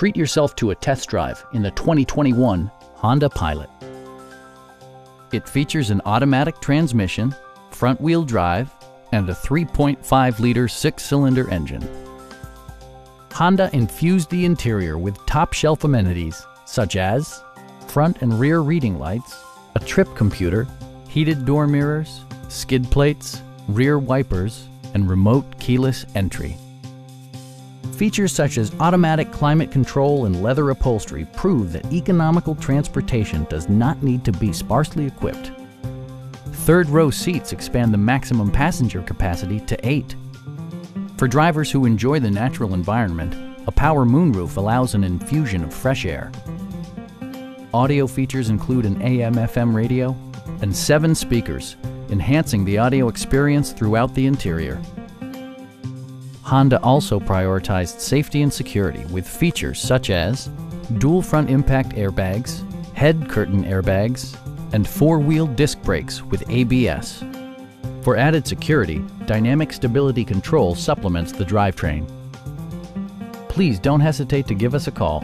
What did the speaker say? Treat yourself to a test drive in the 2021 Honda Pilot. It features an automatic transmission, front-wheel drive, and a 3.5-liter six-cylinder engine. Honda infused the interior with top-shelf amenities such as front and rear reading lights, a trip computer, heated door mirrors, skid plates, rear wipers, and remote keyless entry. Features such as automatic climate control and leather upholstery prove that economical transportation does not need to be sparsely equipped. Third-row seats expand the maximum passenger capacity to 8. For drivers who enjoy the natural environment, a power moonroof allows an infusion of fresh air. Audio features include an AM/FM radio and 7 speakers, enhancing the audio experience throughout the interior. Honda also prioritized safety and security with features such as dual front impact airbags, head curtain airbags, and four-wheel disc brakes with ABS. For added security, dynamic stability control supplements the drivetrain. Please don't hesitate to give us a call.